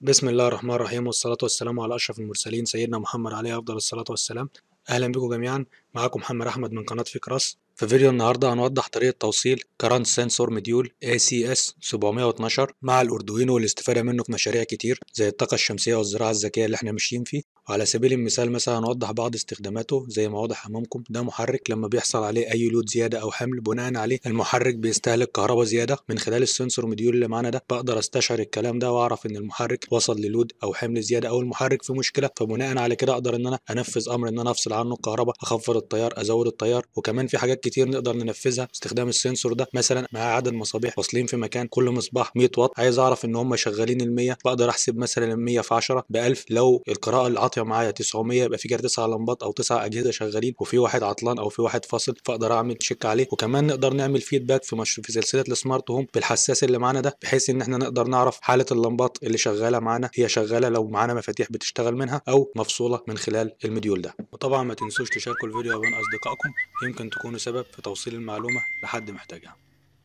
بسم الله الرحمن الرحيم، والصلاة والسلام على أشرف المرسلين سيدنا محمد عليه أفضل الصلاة والسلام. أهلا بكم جميعا، معاكم محمد أحمد من قناة فيكراس. في فيديو النهاردة هنوضح طريقة توصيل كارنت سنسور مديول ACS 712 مع الأردوينو والاستفادة منه في مشاريع كتير زي الطاقة الشمسية والزراعة الذكية اللي احنا ماشيين فيه. وعلى سبيل المثال مثلا هنوضح بعض استخداماته زي ما واضح أمامكم، ده محرك لما بيحصل عليه أي لود زيادة أو حمل بناء عليه المحرك بيستهلك كهرباء زيادة، من خلال السنسور مديول اللي معانا ده بقدر استشعر الكلام ده وأعرف إن المحرك وصل للود أو حمل زيادة أو المحرك في مشكلة، فبناء على كده أقدر إن أنا أنفذ أمر إن أنا أفصل عنه الكهرباء، أخفض التيار، أزود التيار. وكمان في حاجات كتير نقدر ننفذها باستخدام السنسور ده، مثلا مع عدد مصابيح واصلين في مكان، كل مصباح 100 واط، عايز اعرف ان هم شغالين ال100 بقدر احسب مثلا ال100 في 10 ب1000، لو القراءه اللي عاطيه معايا 900 يبقى في كده 9 لمبات او 9 اجهزه شغالين وفي واحد عطلان او في واحد فاصل، فاقدر اعمل تشيك عليه. وكمان نقدر نعمل فيدباك في سلسله السمارت هوم بالحساس اللي معانا ده، بحيث ان احنا نقدر نعرف حاله اللمبات اللي شغاله معانا، هي شغاله لو معانا مفاتيح بتشتغل منها او مفصوله من خلال المديول ده. وطبعا ما تنسوش تشاركوا الفيديو بين اصدقائكم، يمكن تكونوا سبب في توصيل المعلومة لحد محتاجها.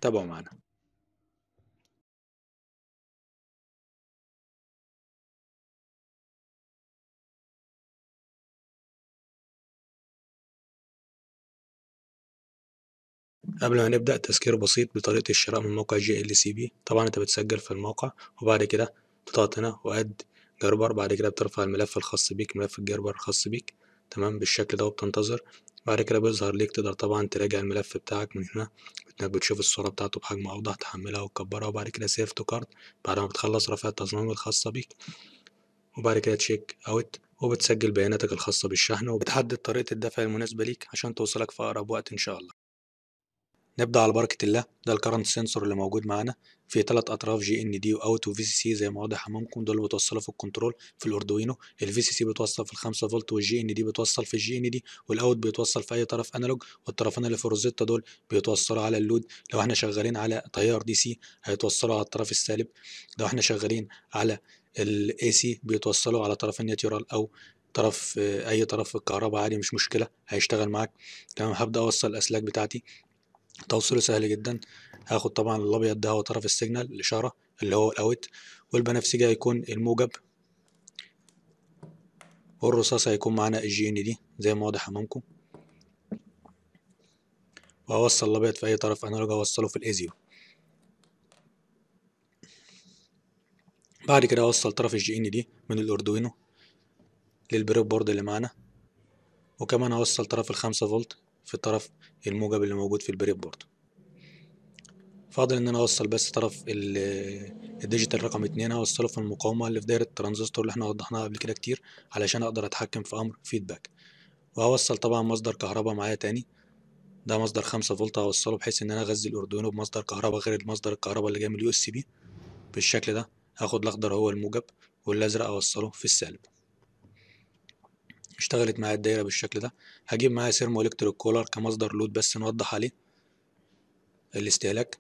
تابعوا معنا. قبل ما نبدأ تذكير بسيط بطريقة الشراء من موقع GLC. طبعا انت بتسجل في الموقع وبعد كده بتضغط هنا واد جربر، بعد كده بترفع الملف الخاص بيك، ملف الجربر الخاص بيك تمام بالشكل ده، وبتنتظر. بعد كده بيظهر ليك تقدر طبعا تراجع الملف بتاعك من هنا، انك بتشوف الصورة بتاعته بحجم اوضح، تحملها وتكبرها، وبعد كده سيف تو كارت. بعد ما بتخلص رفع التصميم الخاصة بيك، وبعد كده تشيك اوت، وبتسجل بياناتك الخاصة بالشحن، وبتحدد طريقة الدفع المناسبة ليك عشان توصلك في اقرب وقت ان شاء الله. نبدأ على بركة الله. ده الكرنت سنسور اللي موجود معانا في 3 أطراف GND وأوت وفي سي سي زي ما واضح أمامكم، دول بتوصلوا في الكنترول في الأردوينو. الفي سي سي بتوصل في 5 فولت، والGND بتوصل في الGND، والأوت بيتوصل في أي طرف أنالوج، والطرفين اللي في الروزيتا دول بيتوصلوا على اللود. لو احنا شغالين على تيار DC هيتوصلوا على الطرف السالب، لو احنا شغالين على AC بيتوصلوا على طرفين نيوترال أو طرف أي طرف الكهرباء عادي، مش مشكلة هيشتغل معاك تمام. هبدأ أوصل الأسلاك بتاعتي، توصيله سهل جدا. هاخد طبعا الابيض ده هو طرف السيجنال الاشاره اللي هو الاوت، والبنفسجي هيكون الموجب، والرصاص هيكون معانا الGND زي ما واضح امامكم. وهوصل الابيض في اي طرف انالوج، هوصله في الازيو. بعد كده هوصل طرف الGND من الاردوينو للبريد بورد اللي معانا، وكمان هوصل طرف ال5 فولت في الطرف الموجب اللي موجود في البريد بورد. فاضل ان انا اوصل بس طرف الديجيتال رقم 2، هوصله في المقاومه اللي في دايره الترانزستور اللي احنا وضحناها قبل كده كتير، علشان اقدر اتحكم في امر فيدباك. وهوصل طبعا مصدر كهرباء معايا تاني، ده مصدر 5 فولت، هوصله بحيث ان انا اغذي الاردوينو بمصدر كهرباء غير مصدر الكهرباء اللي جاي من USB بالشكل ده. هاخد الاخضر هو الموجب والازرق اوصله في السالب. اشتغلت معايا الدايره بالشكل ده. هجيب معايا ثيرمو الكتريك كولر كمصدر لود بس نوضح عليه الاستهلاك.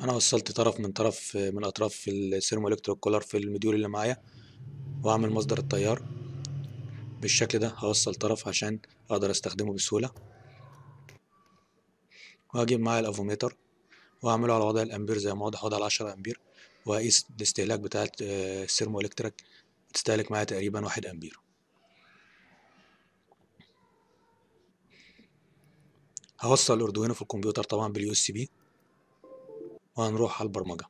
انا وصلت طرف من اطراف الثيرمو الكتريك كولر في المديول اللي معايا، واعمل مصدر التيار بالشكل ده. هوصل طرف عشان اقدر استخدمه بسهوله، وهجيب معايا الافوميتر واعمله على وضع الامبير زي ما واضح، وضع 10 امبير، وهقيس الاستهلاك بتاعة الثيرمو الكتريك، بتستهلك معايا تقريبا 1 أمبير. هوصل الأردوينو في الكمبيوتر طبعا بالUSB، وهنروح على البرمجة.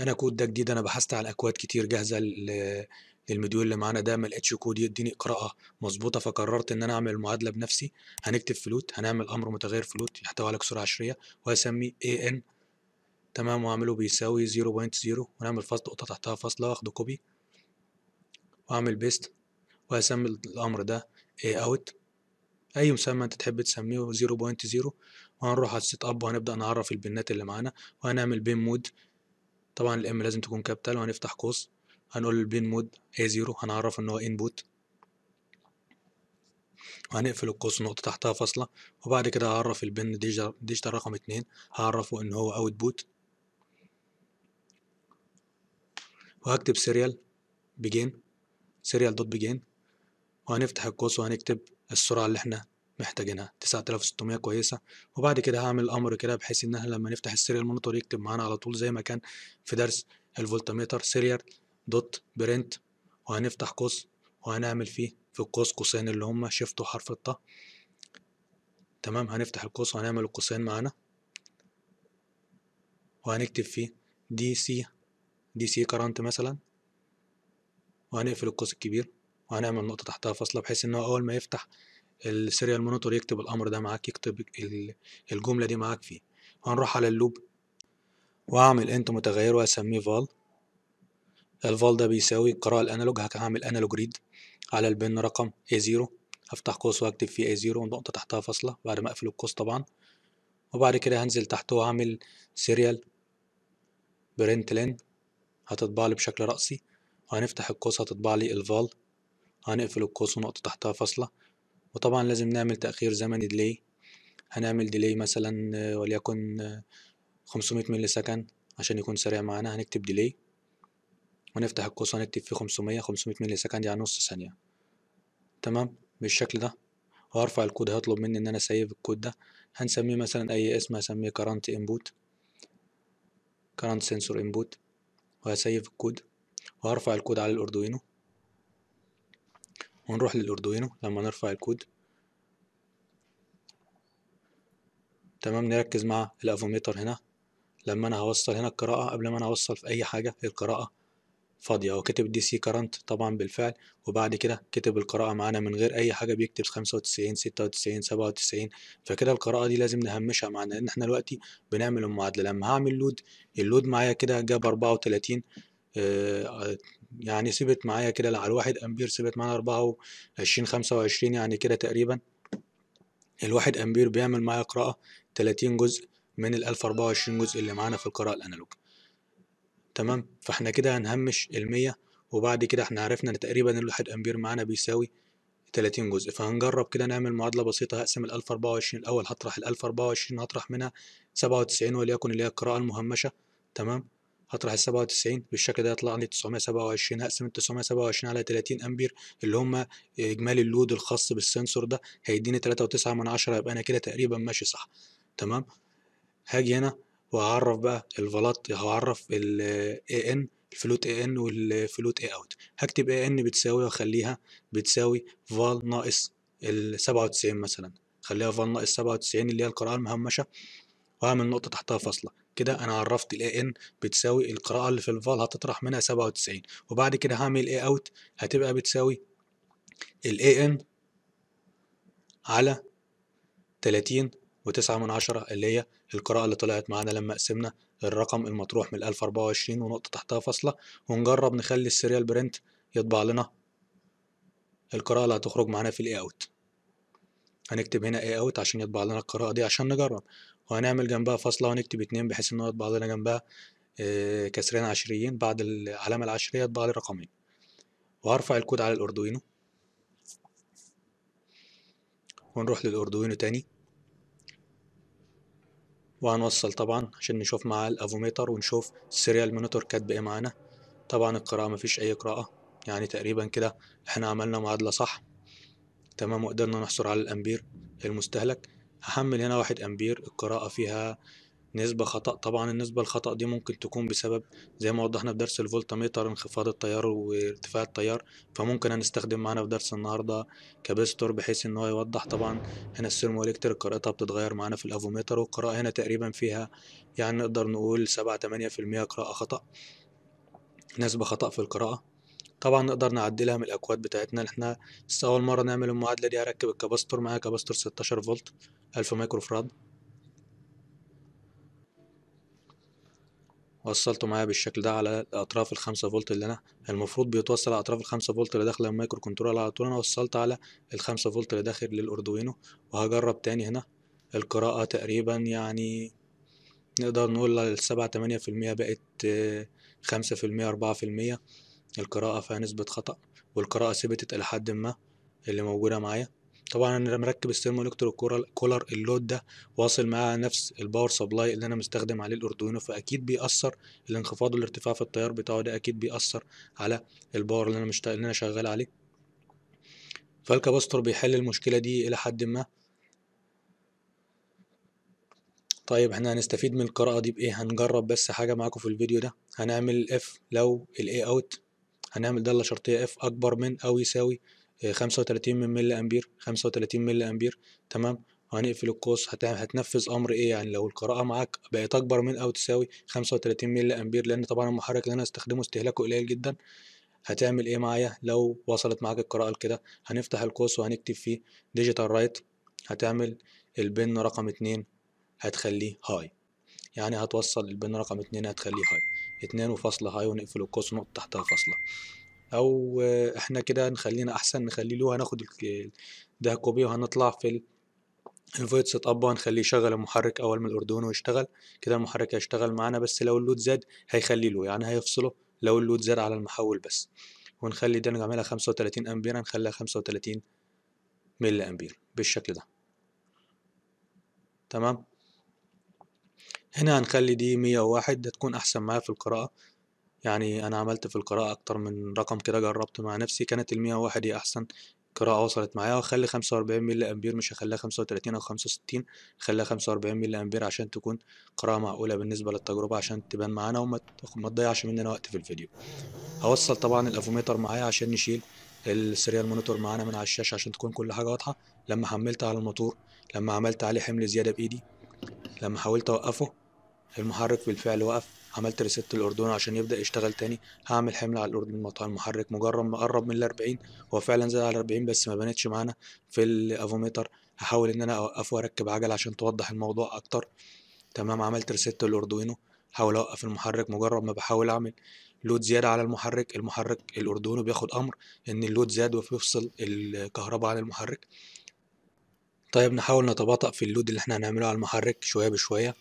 أنا كود ده جديد، أنا بحثت على أكواد كتير جاهزة للمديول اللي معانا ده، ملقتش كود يديني قراءة مظبوطة، فقررت إن أنا أعمل معادلة بنفسي. هنكتب فلوت، هنعمل أمر متغير فلوت يحتوي على كسور عشرية، وهسميه AN تمام، واعمله بيساوي 0.0، ونعمل فاصلة نقطة تحتها فاصلة، واخد كوبي واعمل بيست، وهسمي الامر ده اي اوت، اي مسمى انت تحب تسميه 0.0. وهنروح على السيت اب، وهنبدأ نعرف البنات اللي معانا، وهنعمل بين مود، طبعا الام لازم تكون كابيتال، وهنفتح قوس، هنقول البين مود اي 0، هنعرف ان هو انبوت، وهنقفل القوس نقطة تحتها فاصلة. وبعد كده هعرف البين ديجيتال رقم 2، هعرفه ان هو اوتبوت، وهكتب سيريال بيجين، سيريال دوت بيجين، وهنفتح القوس، وهنكتب السرعة اللي احنا محتاجينها. 9600 كويسه. وبعد كده هعمل امر كده بحيث ان احنا لما نفتح السيريال مونيتور يكتب معانا على طول زي ما كان في درس الفولتميتر سيريال دوت برنت، وهنفتح قوس وهنعمل فيه في القوس قوسين اللي هم شيفت وحرف الطاء. تمام، هنفتح القوس وهنعمل القوسين معانا وهنكتب فيه دي سي كرنت مثلا، وهنقفل القوس الكبير وهنعمل نقطة تحتها فاصلة بحيث إن هو أول ما يفتح السيريال مونيتور يكتب الأمر ده معاك، يكتب الجملة دي معاك فيه. وهنروح على اللوب وهعمل انت متغير وهسميه فال. الفال ده بيساوي قراءة الأنالوج، هعمل أنالوج ريد على البن رقم A0، هفتح قوس وأكتب فيه A0 ونقطة تحتها فاصلة بعد ما أقفل القوس طبعا. وبعد كده هنزل تحته وهعمل سيريال برنت لين، هتطبع لي بشكل رأسي، وهنفتح القوس هتطبع لي الفال، هنقفل القوس ونقطة تحتها فاصلة. وطبعا لازم نعمل تأخير زمني ديلي، هنعمل ديلي مثلا وليكن 500 ملي سكند عشان يكون سريع معانا، هنكتب ديلي ونفتح القوس هنكتب فيه 500 ملي سكند يعني نص ثانية. تمام بالشكل ده. وهرفع الكود، هيطلب مني ان انا سيف الكود ده، هنسميه مثلا اي اسم، هسميه كارنت انبوت، كارنت سنسور انبوت، وهسيف الكود وهرفع الكود على الاردوينو. ونروح للاردوينو لما نرفع الكود. تمام، نركز مع الافوميتر هنا، لما انا هوصل هنا القراءة قبل ما انا اوصل في اي حاجة القراءة فاضية، وكتب دي سي كرنت طبعا بالفعل. وبعد كده كتب القراءة معانا من غير أي حاجة، بيكتب 95 96 97، فكده القراءة دي لازم نهمشها معانا لأن احنا دلوقتي بنعمل المعادلة. لما هعمل لود، اللود معايا كده جاب 34 يعني سبت معايا كده على الواحد أمبير سبت معانا 24 25 يعني كده تقريبا الواحد أمبير بيعمل معايا قراءة 30 جزء من ال 1024 جزء اللي معانا في القراءة الأنالوج. تمام، فاحنا كده هنهمش المية. وبعد كده احنا عرفنا ان تقريبا الواحد امبير معانا بيساوي 30 جزء، فهنجرب كده نعمل معادلة بسيطة. هقسم ال 1024 الاول، هطرح ال 1024 هطرح منها 97 وليكن اللي هي القراءة المهمشة. تمام، هطرح ال 97 بالشكل ده يطلع لي 927، هقسم ال 927 على 30 امبير اللي هم اجمالي اللود الخاص بالسنسور ده، هيديني 3.9، يبقى انا كده تقريبا ماشي صح. تمام، هاجي هنا وهعرف بقى الفلات، هعرف ال AN الفلوت AN والفلوت A out، هكتب AN بتساوي واخليها بتساوي فال ناقص ال 97 مثلا، خليها فال ناقص 97 اللي هي القراءة المهمشة، وهعمل نقطة تحتها فاصلة. كده أنا عرفت ال AN بتساوي القراءة اللي في الفال هتطرح منها 97، وبعد كده هعمل A out هتبقى بتساوي ال AN على 30.9 اللي هي القراءة اللي طلعت معانا لما قسمنا الرقم المطروح من 1024 ونقطة تحتها فاصلة. ونجرب نخلي السيريال برنت يطبع لنا القراءة اللي هتخرج معانا في الاي اوت، هنكتب هنا اي اوت عشان يطبع لنا القراءة دي عشان نجرب، وهنعمل جنبها فاصلة ونكتب 2 بحيث ان هو يطبع لنا جنبها كسرين عشريين، بعد العلامة العشرية يطبع لي رقمين. وهرفع الكود على الاردوينو ونروح للاردوينو تاني، وهنوصل طبعا عشان نشوف مع الافوميتر ونشوف السيريال مونيتور كاتب ايه معانا. طبعا القراءة مفيش اي قراءة، يعني تقريبا كده احنا عملنا معادلة صح. تمام، وقدرنا نحصر على الامبير المستهلك. هحمل هنا 1 امبير، القراءة فيها نسبة خطأ، طبعا النسبة الخطأ دي ممكن تكون بسبب زي ما وضحنا في درس الفولتميتر انخفاض التيار وارتفاع التيار، فممكن هنستخدم معانا في درس النهاردة كاباستور بحيث ان هو يوضح. طبعا هنا الثيرمو الكتريك قراءتها بتتغير معانا في الافوميتر، والقراءة هنا تقريبا فيها يعني نقدر نقول 7-8% قراءة خطأ، نسبة خطأ في القراءة. طبعا نقدر نعدلها من الاكواد بتاعتنا، احنا لسه اول مرة نعمل المعادلة دي. هركب الكاباستور، معايا كاباستور 16 فولت 1000 مايكروفراد، وصلته معايا بالشكل ده على الاطراف 5 فولت اللي انا المفروض بيتوصل على اطراف 5 فولت اللي داخله المايكرو كنترول على طول. انا وصلت على 5 فولت اللي داخل للاردوينو، وهجرب تاني هنا القراءه تقريبا يعني نقدر نقول 7-8% بقت 5%-4% القراءه فيها نسبه خطا، والقراءه ثبتت الى حد ما اللي موجوده معايا. طبعا انا مركب الثيرمو الكتريك كولر، اللود ده واصل معاه نفس الباور سبلاي اللي انا مستخدم عليه الاردوينو، فاكيد بيأثر الانخفاض والارتفاع في التيار بتاعه ده، اكيد بيأثر على الباور اللي انا شغال عليه. فالكاباستور بيحل المشكله دي الى حد ما، طيب احنا هنستفيد من القراءة دي بايه؟ هنجرب بس حاجة معاكم في الفيديو ده. هنعمل اف لو الاي اوت، هنعمل دالة شرطية اف اكبر من او يساوي 35 من ملي امبير، 35 ملي امبير، تمام. وهنقفل القوس. هتنفذ امر ايه؟ يعني لو القراءة معاك بقت اكبر من او تساوي 35 ملي امبير، لان طبعا المحرك اللي انا هستخدمه استهلاكه قليل جدا، هتعمل ايه معايا لو وصلت معاك القراءة لكده؟ هنفتح القوس وهنكتب فيه ديجيتال رايت، هتعمل البن رقم 2 هتخليه هاي، يعني هتوصل البن رقم 2 هتخليه هاي 2 وفاصلة هاي، ونقفل القوس ونقطة تحتها فاصلة. او احنا كده نخلينا احسن، نخليه له هناخد ده كوبي وهنطلع في الفويد سيت اب وهنخليه يشغل المحرك اول من الاردون ويشتغل كده. المحرك هيشتغل معانا، بس لو اللود زاد هيخلي له، يعني هيفصله لو اللود زاد على المحول بس. ونخلي ده نعملها 35 امبير، هنخليها 35 ملي امبير بالشكل ده، تمام. هنا هنخلي دي 101، ده تكون احسن معايا في القراءة. يعني انا عملت في القراءة اكتر من رقم كده، جربت مع نفسي، كانت 101 هي احسن قراءة وصلت معايا. واخلي 45 ملي امبير، مش هخليها 35 او 65، هخليها 45 ملي امبير عشان تكون قراءة معقولة بالنسبة للتجربة، عشان تبان معانا وما تضيعش مننا وقت في الفيديو. هوصل طبعا الافوميتر معايا عشان نشيل السيريال مونيتور معانا من على الشاشة عشان تكون كل حاجة واضحة. لما حملت على الموتور، لما عملت عليه حمل زيادة بايدي، لما حاولت اوقفه المحرك بالفعل وقف. عملت ريست الاردون عشان يبدا يشتغل تاني. هعمل حمل على الاردون المحرك، مجرد ما قرب من 40 هو فعلا زاد على 40، بس ما بانتش معانا في الافوميتر. هحاول ان انا اوقفه واركب عجله عشان توضح الموضوع اكتر، تمام. عملت ريست الاردوينو، حاول اوقف المحرك. مجرد ما بحاول اعمل لود زياده على المحرك، المحرك الاردوينو بياخد امر ان اللود زاد وبيفصل الكهرباء عن المحرك. طيب نحاول نتباطأ في اللود اللي احنا هنعمله على المحرك شوية بشوية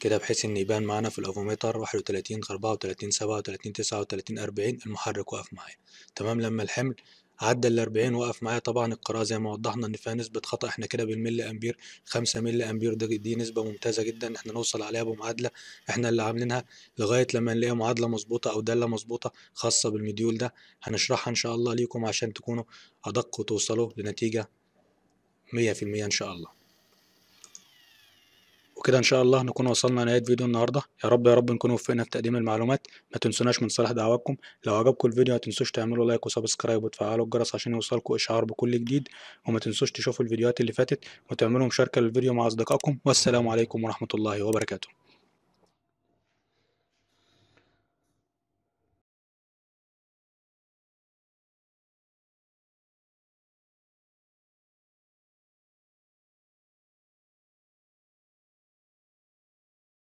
كده، بحيث ان يبان معانا في الافوميتر 31 34 37 39 40 المحرك وقف معايا، تمام. لما الحمل عدى ال 40 وقف معايا. طبعا القراءة زي ما وضحنا ان فيها نسبة خطأ، احنا كده بالملي امبير 5 ملي امبير، دي نسبة ممتازة جدا احنا نوصل عليها بمعادلة احنا اللي عاملينها، لغاية لما نلاقي معادلة مظبوطة او دالة مظبوطة خاصة بالمديول ده هنشرحها ان شاء الله ليكم عشان تكونوا ادق وتوصلوا لنتيجة 100% ان شاء الله. وكده ان شاء الله نكون وصلنا لنهاية فيديو النهارده. يا رب نكون وفقنا في تقديم المعلومات. ما تنسوناش من صالح دعواتكم. لو عجبكم الفيديو ما تنسوش تعملوا لايك وسبسكرايب وتفعلوا الجرس عشان يوصلكم اشعار بكل جديد، وما تنسوش تشوفوا الفيديوهات اللي فاتت وتعملوا مشاركة للفيديو مع اصدقائكم. والسلام عليكم ورحمة الله وبركاته.